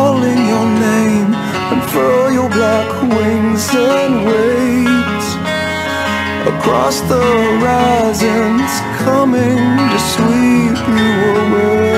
calling your name, unfurl your black wings and wait. Across the horizons coming to sweep you away.